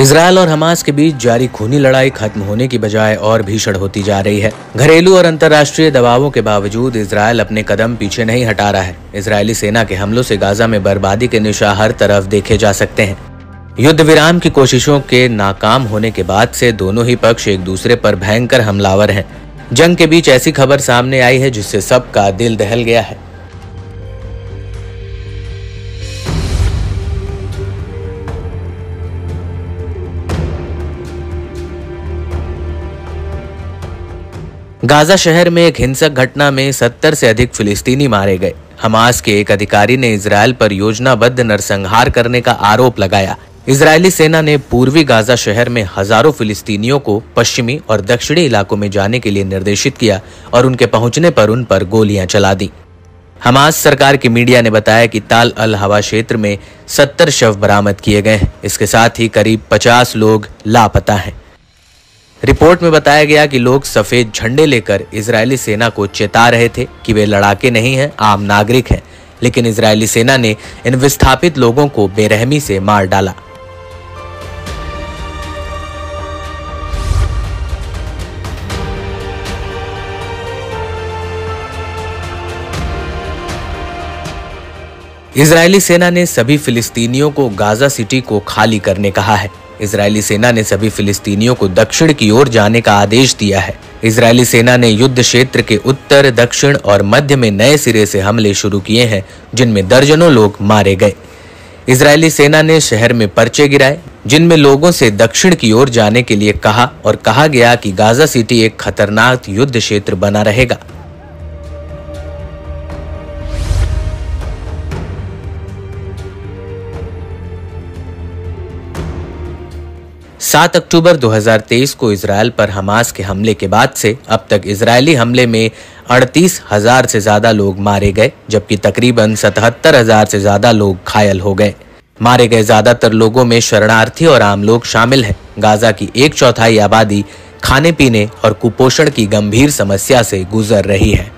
Israel और Hamas के बीच जारी खूनी लड़ाई खत्म होने की बजाय और भीषण होती जा रही है। घरेलू और अंतर्राष्ट्रीय दबावों के बावजूद इजरायल अपने कदम पीछे नहीं हटा रहा है। इजरायली सेना के हमलों से गाजा में बर्बादी के निशान हर तरफ देखे जा सकते हैं। युद्ध विराम की कोशिशों के नाकाम होने के बाद से दोनों ही पक्ष एक दूसरे पर भयंकर हमलावर हैं। जंग के बीच ऐसी खबर सामने आई है जिससे सबका दिल दहल गया है। गाजा शहर में एक हिंसक घटना में 70 से अधिक फिलिस्तीनी मारे गए। हमास के एक अधिकारी ने इजरायल पर योजनाबद्ध नरसंहार करने का आरोप लगाया। इजरायली सेना ने पूर्वी गाजा शहर में हजारों फिलिस्तीनियों को पश्चिमी और दक्षिणी इलाकों में जाने के लिए निर्देशित किया और उनके पहुंचने पर उन पर गोलियां चला दी। हमास सरकार की मीडिया ने बताया कि ताल अल हवा क्षेत्र में 70 शव बरामद किए गए हैं। इसके साथ ही करीब 50 लोग लापता हैं। रिपोर्ट में बताया गया कि लोग सफेद झंडे लेकर इजरायली सेना को चेता रहे थे कि वे लड़ाके नहीं हैं, आम नागरिक हैं, लेकिन इजरायली सेना ने इन विस्थापित लोगों को बेरहमी से मार डाला। इजरायली सेना ने सभी फिलिस्तीनियों को गाजा सिटी को खाली करने कहा है। इजरायली सेना ने सभी फिलिस्तीनियों को दक्षिण की ओर जाने का आदेश दिया है। इजरायली सेना ने युद्ध क्षेत्र के उत्तर, दक्षिण और मध्य में नए सिरे से हमले शुरू किए हैं, जिनमें दर्जनों लोग मारे गए। इजरायली सेना ने शहर में पर्चे गिराए जिनमें लोगों से दक्षिण की ओर जाने के लिए कहा और कहा गया कि गाजा सिटी एक खतरनाक युद्ध क्षेत्र बना रहेगा। सात अक्टूबर 2023 को इजरायल पर हमास के हमले के बाद से अब तक इजरायली हमले में 38,000 से ज्यादा लोग मारे गए, जबकि तकरीबन 77,000 से ज्यादा लोग घायल हो गए। मारे गए ज्यादातर लोगों में शरणार्थी और आम लोग शामिल हैं। गाजा की 1/4 आबादी खाने पीने और कुपोषण की गंभीर समस्या से गुजर रही है।